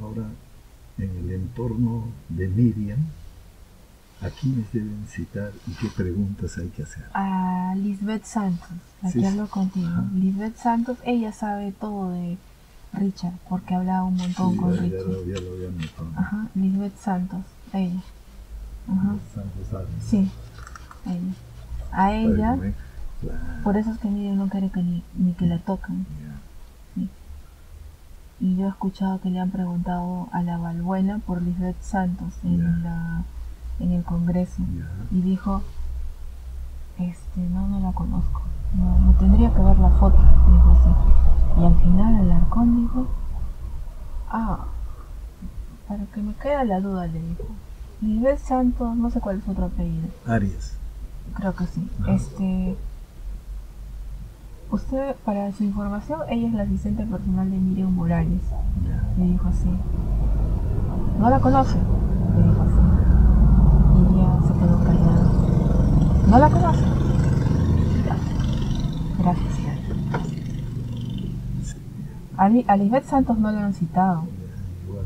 Ahora, en el entorno de Miriam, ¿a quiénes deben citar y qué preguntas hay que hacer? A Lisbeth Santos, aquí sí, hablo contigo. Ajá. Lisbeth Santos, ella sabe todo de Richard, porque hablaba un montón con Richard. Ya lo había notado. Ajá, Lisbeth Santos, ella. Ajá. Santos, sí, ella. A ella, por eso es que Miriam no quiere que ni que la toquen. Yeah. Sí. Y yo he escuchado que le han preguntado a la Valbuena por Lisbeth Santos en en el Congreso, y dijo, no la conozco, no tendría que ver la foto, dijo así. Y al final Alarcón dijo, para que me quede la duda, le dijo, Lisbeth Santos, no sé cuál es otro apellido. Arias. Creo que sí. Ah. Usted, para su información, ella es la asistente personal de Miriam Morales. Le dijo así. No la conoce, le dijo así. Se quedó callada. ¿No la conoce? Gracias. A Lisbeth Santos no la han citado. Igual.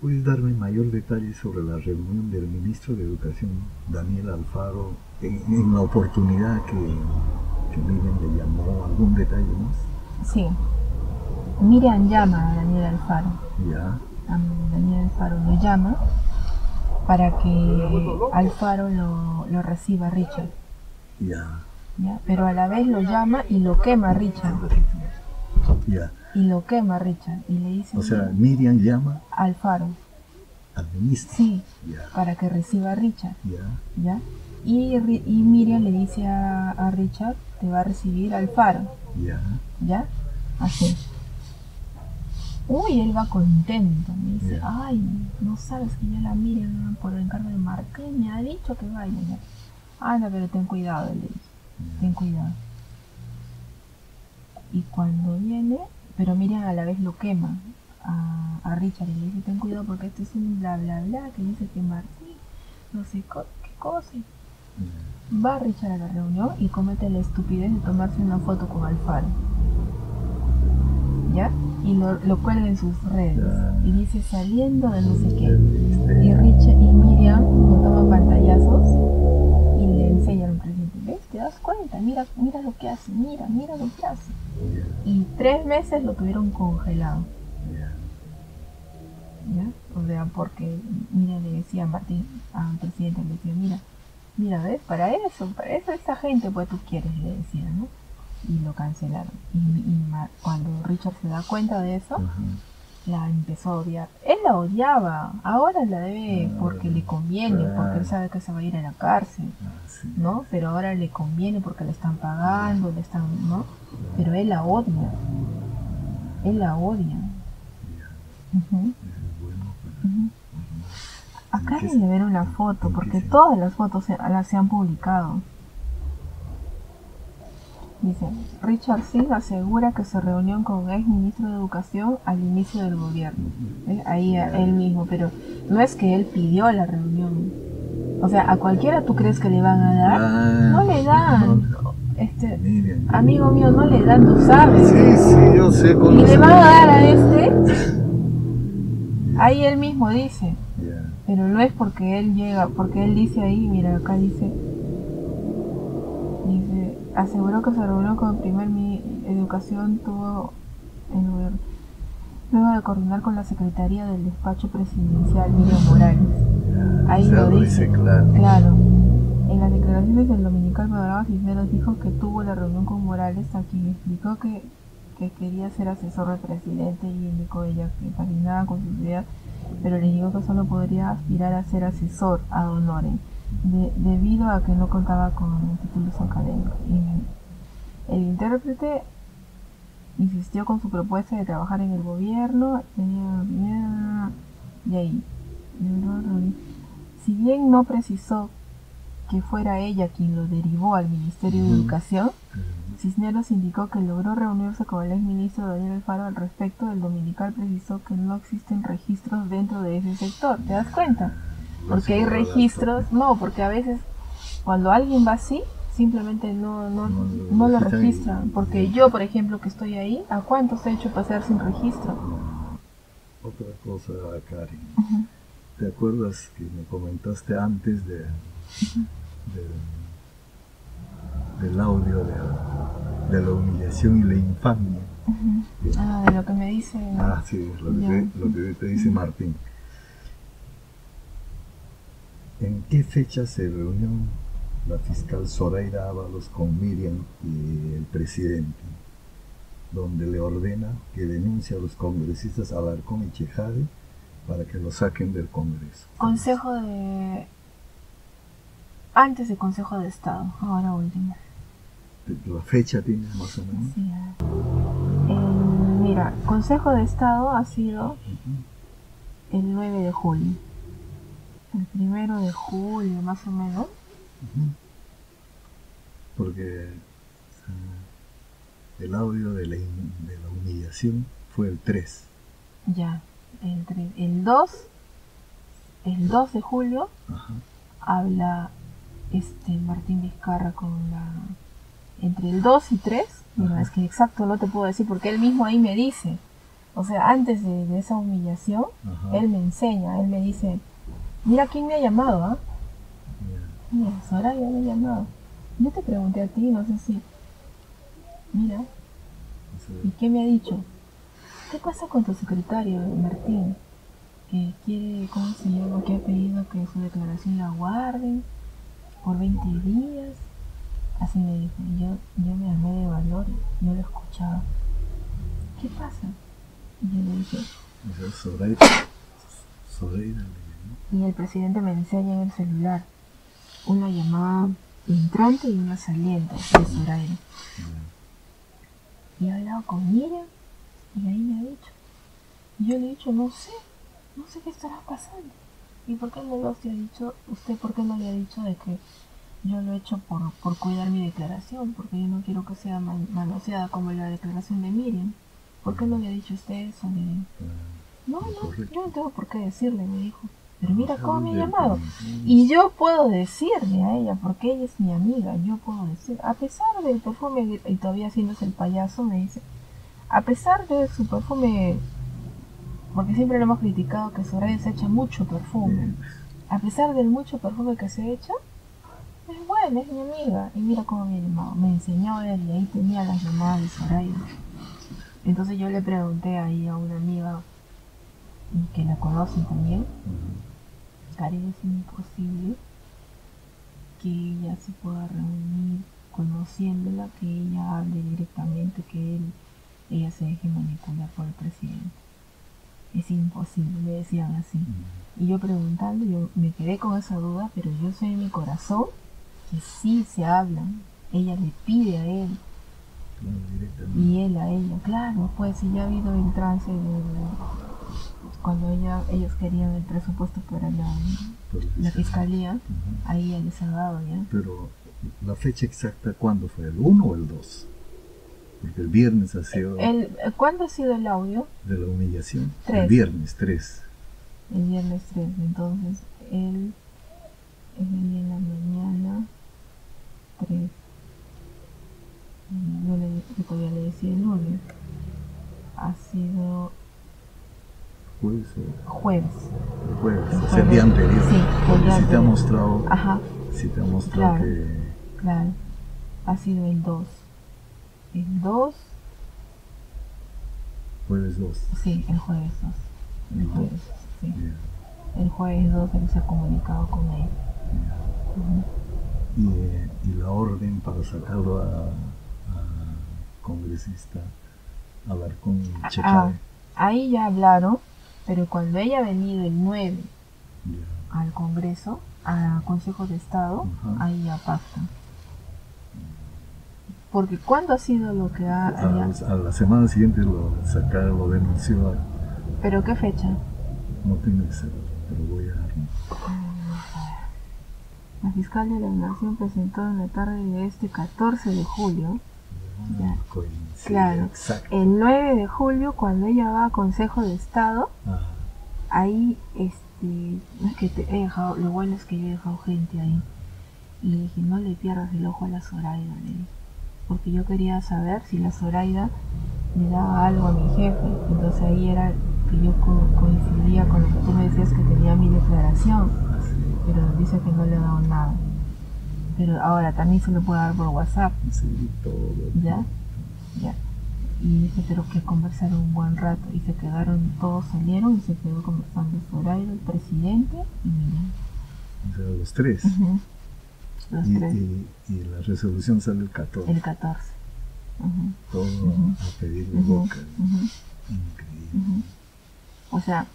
¿Puedes darme mayor detalle sobre la reunión del ministro de Educación, Daniel Alfaro, en la oportunidad que Miriam le llamó? ¿Algún detalle más? Sí. Miriam llama a Daniel Alfaro. Ya. Daniel Alfaro lo llama para que Alfaro lo reciba Richard. Ya. Ya. Pero a la vez lo llama y lo quema Richard. Ya. Y lo quema Richard. Y le dice... O sea, Miriam llama... Alfaro. Al ministro. Sí, ya, para que reciba a Richard. Ya. ¿Ya? Y Miriam le dice a Richard, te va a recibir Alfaro. Ya. ¿Ya? Así. Uy, él va contento, me dice, ay, no sabes que ya la Miriam por el encargo de Marquín me ha dicho que vaya. Anda, pero ten cuidado, le dice, ten cuidado. Y cuando viene, pero Miriam a la vez lo quema a Richard y le dice, ten cuidado porque esto es un bla bla bla que dice que Martín, no sé qué cosa. Va Richard a la reunión y comete la estupidez de tomarse una foto con Alfaro. ¿Ya? Y lo cuelga en sus redes y dice saliendo de no sé qué, y Richard y Miriam le toman pantallazos y le enseñan al presidente, ¿ves? ¿Te das cuenta? Mira lo que hace, mira lo que hace. Y 3 meses lo tuvieron congelado. ¿Ya? O sea, porque Miriam le decía a Martín, al presidente, le decía, mira, ¿ves? Para eso esa gente pues tú quieres, le decía, ¿no? Y lo cancelaron. Y cuando Richard se da cuenta de eso, la empezó a odiar. Él la odiaba, ahora la debe porque le conviene, porque él sabe que se va a ir a la cárcel, ¿no? Pero ahora le conviene porque le están pagando, le están, ¿no? Pero él la odia. Acá hay que ver una foto, porque todas las fotos se han publicado. Dice, Richard Silva asegura que su reunión con el ex ministro de Educación al inicio del gobierno. Ahí él mismo, pero no es que él pidió la reunión. O sea, a cualquiera tú crees que le van a dar, no le dan. Amigo mío, no le dan, tú sabes. Sí, yo sé. Y le van a dar a este. Ahí él mismo dice. Pero no es porque él llega, porque él dice ahí, mira, acá dice, aseguró que se reunió con el primer ministro de Educación, tuvo el gobierno, luego de coordinar con la Secretaría del Despacho Presidencial, Miriam Morales. Ahí lo dice, claro. En las declaraciones del dominical Padrao Cisneros dijo que tuvo la reunión con Morales, a quien explicó que quería ser asesor del presidente, y indicó ella que fascinaba con sus ideas, pero le dijo que solo podría aspirar a ser asesor ad honorem, debido a que no contaba con títulos académicos. El intérprete insistió con su propuesta de trabajar en el gobierno, y ahí. Si bien no precisó que fuera ella quien lo derivó al Ministerio de Educación, Cisneros indicó que logró reunirse con el exministro Daniel Alfaro al respecto. El dominical precisó que no existen registros dentro de ese sector. ¿Te das cuenta? Porque hay registros, porque a veces cuando alguien va así, simplemente no lo registran. Porque yo, por ejemplo, que estoy ahí, ¿a cuántos he hecho pasar sin registro? otra cosa, Karin. Uh-huh. ¿Te acuerdas que me comentaste antes del audio de la humillación y la infamia? Uh-huh. Ah, de lo que me dice... Ah, sí, lo que te dice Martín. ¿En qué fecha se reunió la fiscal Zoraida Ávalos con Miriam y el presidente, donde le ordena que denuncie a los congresistas Alarcón y Chehade para que lo saquen del Congreso? Antes del Consejo de Estado, ahora último. ¿La fecha tienes más o menos? Sí. Mira, Consejo de Estado ha sido el 9 de julio. El 1 de julio, más o menos. Porque el audio de la humillación fue el 3. Ya, el 3. El 2 de julio habla Martín Vizcarra con la... Entre el 2 y 3, mira, es que exacto no te puedo decir porque él mismo ahí me dice. O sea, antes de esa humillación, él me enseña, él me dice... Mira quién me ha llamado, ¿ah? Mira, Soraya me ha llamado. Yo te pregunté a ti, no sé si... Mira. ¿Y qué me ha dicho? ¿Qué pasa con tu secretario, Martín? Que quiere, ¿cómo se llama? Que ha pedido que su declaración la guarden por 20 días. Así me dijo. Y yo me armé de valor, no lo escuchaba. ¿Qué pasa? Y yo le dije... Soraya... Y el presidente me enseña en el celular una llamada entrante y una saliente de Soraya. Y he hablado con Miriam y ahí me ha dicho. Y yo le he dicho, no sé qué estará pasando. ¿Y por qué no lo ha dicho? ¿Usted por qué no le ha dicho de que yo lo he hecho por cuidar mi declaración? Porque yo no quiero que sea manoseada como la declaración de Miriam. ¿Por qué no le ha dicho usted eso? No, yo no tengo por qué decirle, me dijo. Pero mira cómo me ha llamado. Y yo puedo decirle a ella, porque ella es mi amiga, yo puedo decir, a pesar del perfume, y todavía haciéndose el payaso, me dice, a pesar de su perfume, porque siempre lo hemos criticado que Soraya se echa mucho perfume, a pesar del mucho perfume que se echa, es buena, es mi amiga. Y mira cómo me ha llamado. Me enseñó él y ahí tenía las llamadas de Soraya. Entonces yo le pregunté ahí a una amiga que la conocen también, Karen, es imposible que ella se pueda reunir conociéndola, que ella hable directamente, que ella se deje manipular por el presidente. Es imposible, me decían así. Y yo preguntando, yo me quedé con esa duda, pero yo sé en mi corazón que sí se hablan. Ella le pide a él y él a ella. Claro, pues si ya ha habido el trance de... Cuando ellos querían el presupuesto para la fiscalía, ahí ya les ha dado ya. Pero la fecha exacta, ¿cuándo fue? ¿El 1 o el 2? Porque el viernes ha sido... ¿Cuándo ha sido el audio? De la humillación. 3. El viernes 3. El viernes 3, entonces él venía en la mañana 3. Yo todavía le decía el lunes. Ha sido... Jueves. O sea, el día anterior. Sí, si te ha mostrado claro, que... Claro, ha sido el 2. El 2... Jueves 2. Sí, el jueves 2. Sí. Yeah. El jueves 2 él se ha comunicado con él. Yeah. Y la orden para sacarlo a congresista Alarcón y Chehade. Ahí ya hablaron. Pero cuando ella ha venido el 9 al Congreso, al Consejo de Estado, ahí ya pactan. Porque ¿cuándo ha sido lo que ha...? A la semana siguiente lo denunció. ¿Pero qué fecha? No tengo exacto, pero voy a... La fiscal de la Nación presentó en la tarde de este 14 de julio... Claro, el 9 de julio cuando ella va a Consejo de Estado, ahí, no es que te he dejado, lo bueno es que yo he dejado gente ahí, y le dije, no le pierdas el ojo a la Zoraida, porque yo quería saber si la Zoraida me daba algo a mi jefe, entonces ahí era que yo coincidía con lo que tú me decías que tenía mi declaración, pero dice que no le ha dado nada. Pero ahora también se lo puede dar por WhatsApp. Sí, todo. ¿Ya? Ya. Y dije, pero que conversaron un buen rato y se quedaron, todos salieron y se quedó conversando Zoraida, el presidente y Miriam. O sea, los tres. Uh-huh. Los tres. Y la resolución sale el 14. El 14. Uh-huh. Todo uh-huh. a pedir de boca. Uh-huh. Increíble. Uh-huh. O sea,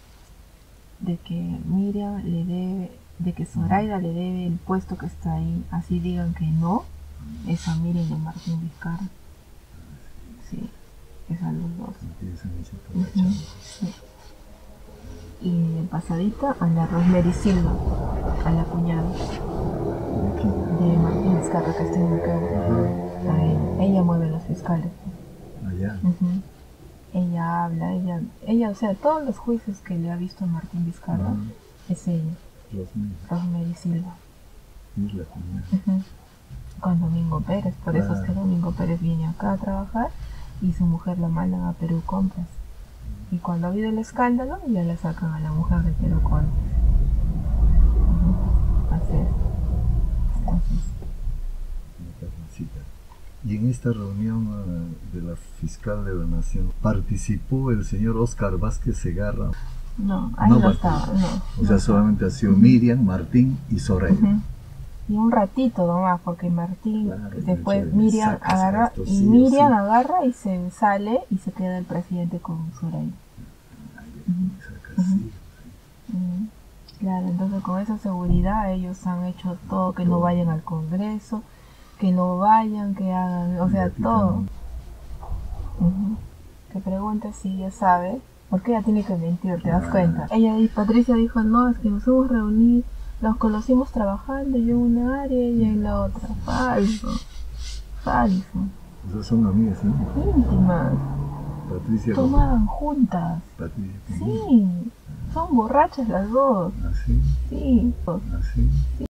de que Miriam le debe, de que Zoraida le debe el puesto que está ahí, así digan que no, es a Miriam y a Martín Vizcarra. Sí, es a los dos. Uh-huh. Sí. Y en pasadita a la Rosemary Silva, a la cuñada de Martín Vizcarra que está en el cargo. Ella mueve a los fiscales. Allá. Uh-huh. Ella habla, ella, o sea, todos los juicios que le ha visto a Martín Vizcarra es ella. Rosemary Silva. Es la cuñada. Uh-huh. Con Domingo Pérez, por eso es que Domingo Pérez viene acá a trabajar y su mujer la mandan a Perú Compras. Y cuando ha habido el escándalo, ya la sacan a la mujer de Perú Compras. Así es. Entonces. Y en esta reunión de la fiscal de la nación, ¿participó el señor Óscar Vázquez Segarra? No, ahí no estaba, no. O sea, solamente ha sido Miriam, Martín y Soraya. Uh-huh. Y un ratito nomás, porque Martín, claro, después Miriam agarra, esto, sí, y Miriam sí. agarra y se sale y se queda el presidente con Soraya. Claro, entonces con esa seguridad ellos han hecho todo, que no vayan al Congreso, que no vayan, que hagan, o sea, todo. Uh-huh. Te preguntas si ya sabe, porque ella tiene que mentir, te das cuenta. Ella y Patricia dijo, no, es que nos hemos reunido. Nos conocimos trabajando, yo en una área y en la otra. Falso. Falso. Esas son amigas, ¿no? Íntimas. Patricia. Tomaban juntas. Patricia. Sí. Son borrachas las dos. ¿Ah, sí? Sí. ¿Ah, sí? Sí.